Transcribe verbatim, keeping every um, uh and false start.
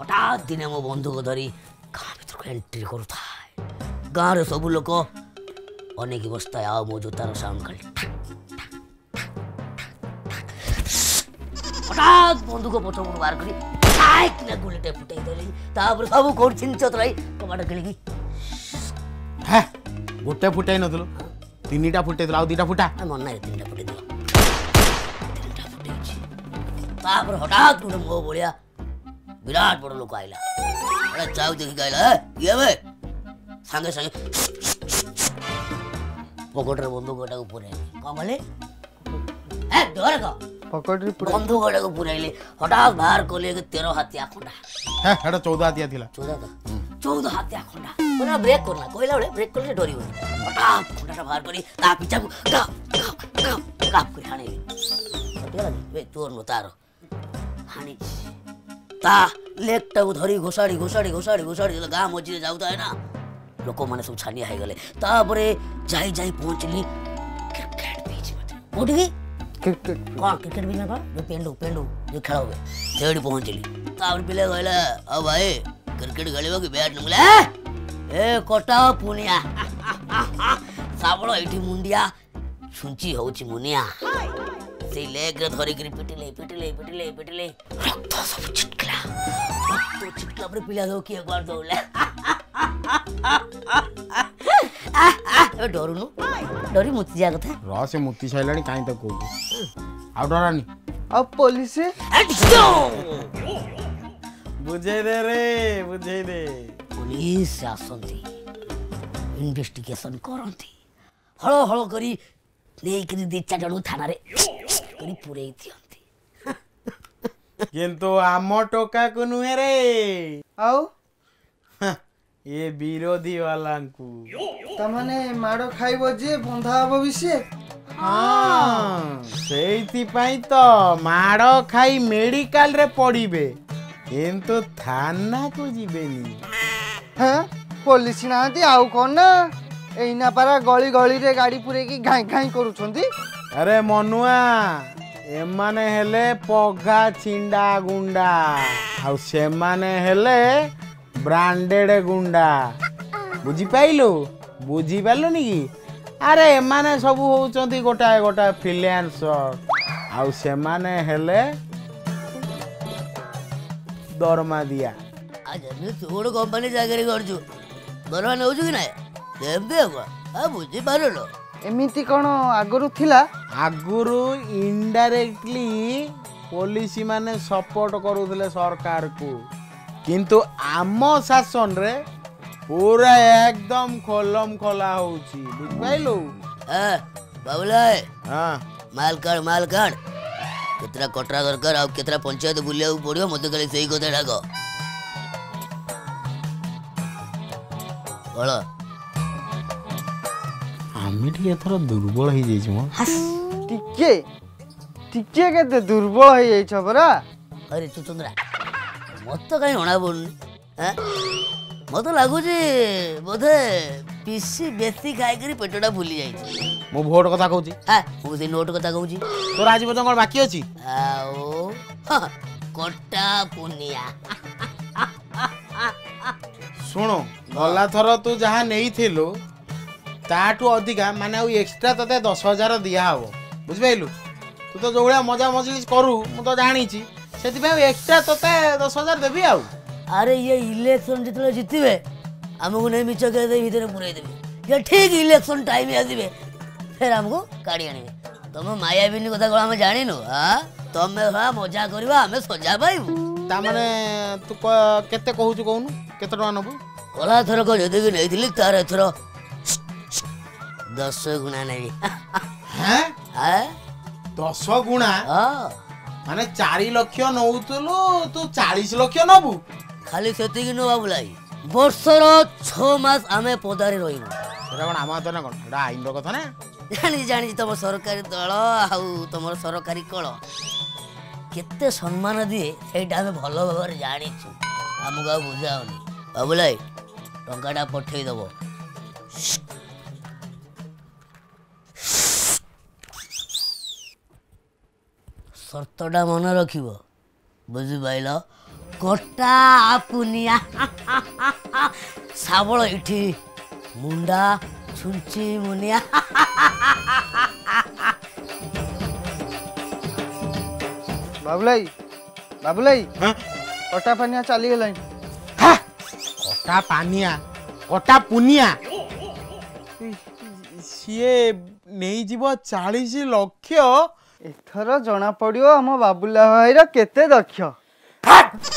हठात दिने मो बंधुक धरी गाँ भर एंट्री करुए गाँव सबू लोक अनेक बस्ताय आओ मो जोतार साउंड खाली हठात बंधुक पथ बार कर गुलेटे फुटे सब कर कबाट खेलिकी गोटे फुटाई नल तीन फुटे दीटा फुटा मन ना तीन फुटे फुटे हठात गोटे मो भाया विराट बड़ लोक आईला चाउ देखिक आईला ये सांगे सांगे पकड़े बंधुक पुरे कौन कले बंधुक पुरे हठात बाहर कले तेरह हाथिया खंडा चौदह हाथिया चौदह चौदह हाथिया खंडा ब्रेक करना कहला बेले ब्रेक कले डर हठात खंडा बाहर करा पिछा को हाणी तोर न तार हाणी ता लेकटा को धरी घोषाड़ी घोषाड़ी घोषाड़ी घोषाड़ी गाँ मझे जाऊता है ना लोक मैंने सब छानिया हो गले जाई जाई पहुँचली क्रिकेट बीच में क्रिकेट कौन क्रिकेट बीच में कौन पेंडू पेंडू जो खेल हुए से पहुँचली पिले कहला अब भाई क्रिकेट खेल कि बैट नहीं ए कटा पुनिया साबल ये मुंडिया छुंची हूँ मुनिया लेग रे धरी पिटिले पिटिले पिटिले पिटिले रक्त सब छिटकला रक्त छिटकला पर पिला दो के बार दौला ए डरुनु डरी मुती जा कथा र से मुती छाइलानी काई त को आ डरानी अब पुलिस बुझे दे रे बुझे दे पुलिस आसंती इन्वेस्टिगेशन करंती हलो हलो करी ले के दी चाडू थाना रे करी पूरे दिखती किंतु आम टोका को नुहे रे आओ ये विरोधी वाला को तमने माड़ो खाइबो जे बंधा हबो बिसे हां सेति पई तो माड़ो खाई मेडिकल रे पड़ीबे किंतु थाना को जीबेनी हां पुलिस नाती आउ कोना एना पारा गली गली रे गाड़ी पुरे की घाई घाई करूछंती अरे मनुआ एमाने हेले पघा छिंडा गुंडा आउ सेमाने हेले ब्रांडेड गुंडा बुझी पाइलु बुझी पालुनी की अरे एमाने सब होउछंती गोटाए गोटाए फ्रीलांसर आउ सेमाने हेले दरमा दिया अरे तोड़ कंपनी जागरी करजु दरमा नउजु की ना देबे आ बुझी पारलो एमिति कोन आगुरु थिला आगुरु इनडायरेक्टली पुलिस माने सपोर्ट करूथले सरकार को किंतु आम शासन रे पूरा एकदम खोलम खोला होउची बुझ पाइलु ए बाबूला हां मालकाड मालकाड कितना कोटरा दरकार आ कितना पंचायत बुलियाउ पड़ियो मते खाली सेई कोते डाको बोलो आमिटी एथरा दुर्बल हो जाई छ म टिके टिके केते दुर्बल हो जाई छ बरा अरे तू चंद्रा मत तो कहीं होना बोल हैं मत लागो जे बोधे पीसी बेसी खाई करी पेटडा भूली जाई मो वोट कथा कहू छी हां मो से नोट कथा कहू छी तोर आज बतो कोन बाकी अछि आओ कोटा पुनिया सुनो भला थरो तू जहां नहीं थिलो ताठू अधिका माने एक्सट्रा ते दस हजार दिहाब बुझिपारू तू तो जो भाया मजा मजलिस करू मुझे जानी से एक्सट्रा ते दस हजार देवी आउ अरे ये इलेक्शन जितने जीतबे आमको नहीं मिच कह भर पुरे देवी ये ठीक इलेक्शन टाइम आसवे फिर आमको काढ़ी आने तुम मायाबिनी कथा कौन आम जान हाँ तुम हाँ मजा करवा सजा पाइबू ताने तू के कहूँ कहून केत नबू गला थरक जदि नहीं तार एथर दस गुणा नहीं दस गुणा माने चार लक्ष नौतलु तू चालीस लक्ष नबु खाली सेती कि नो बाबुलाई वर्षर छह मास आमे पदारे रहिनु एरा कोन आमा तने कोन एडा आइनर कथा ना जानि जानि तम सरकारी दल आउ तमर सरकारी कल केते सम्मान दिए सेटा आमे भलो भाबर जानि छु हमगा बुझाउनी बाबुलाई टंकाटा पठेई दबो सर्तटा मन रखिबो बुझिपाइल। गोटा आपुनिया सावल इठी मुंडा छुंची मुनिया बाबुलाई बाबुलाई कोटा पानिया चली गल कोटा पानिया कोटा पुनिया सीए नहीं जीव चालीस लक्ष एथर जना पड़ो हम बाबुला भाई केते दक्ष।